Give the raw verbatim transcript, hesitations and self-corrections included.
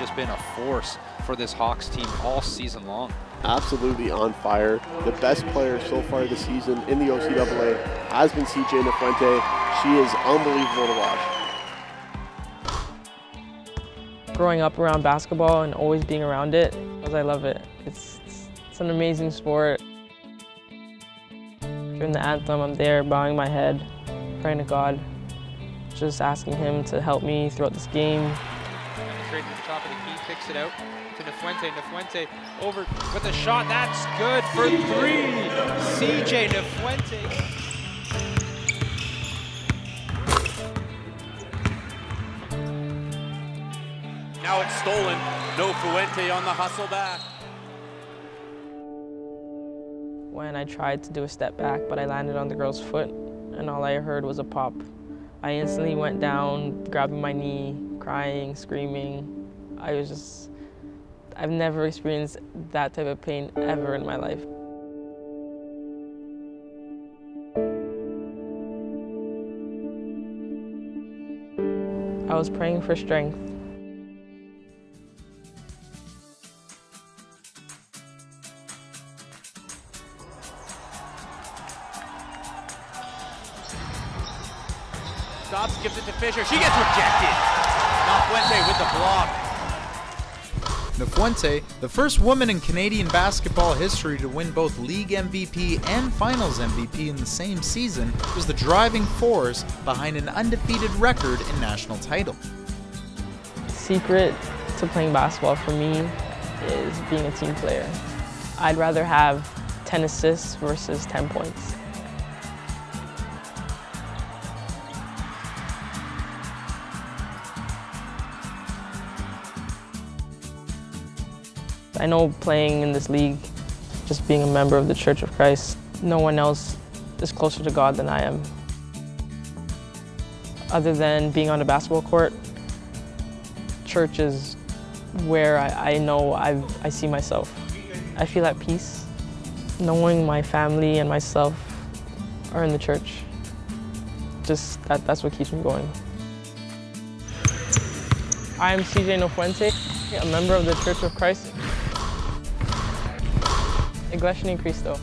just been a force for this Hawks team all season long. Absolutely on fire. The best player so far this season in the O C A A has been Ceejay Nofuente. She is unbelievable to watch. Growing up around basketball and always being around it, because I love it. It's, it's, it's an amazing sport. During the anthem, I'm there bowing my head, praying to God, just asking him to help me throughout this game. Straight to the top of the key, kicks it out to Nofuente. Nofuente over with a shot, that's good for three. Ceejay Nofuente. Now it's stolen. Nofuente on the hustle back. When I tried to do a step back, but I landed on the girl's foot, and all I heard was a pop. I instantly went down, grabbing my knee, crying, screaming. I was just, I've never experienced that type of pain ever in my life. I was praying for strength. Dobbs gives it to Fisher, she gets rejected. Nofuente with the block. Nofuente, the first woman in Canadian basketball history to win both league M V P and finals M V P in the same season, was the driving force behind an undefeated record and national title. The secret to playing basketball for me is being a team player. I'd rather have ten assists versus ten points. I know playing in this league, just being a member of the Church of Christ, no one else is closer to God than I am. Other than being on a basketball court, church is where I, I know I've, I see myself. I feel at peace knowing my family and myself are in the church. Just that, that's what keeps me going. I'm Ceejay Nofuente, a member of the Church of Christ. Iglesia ni Cristo.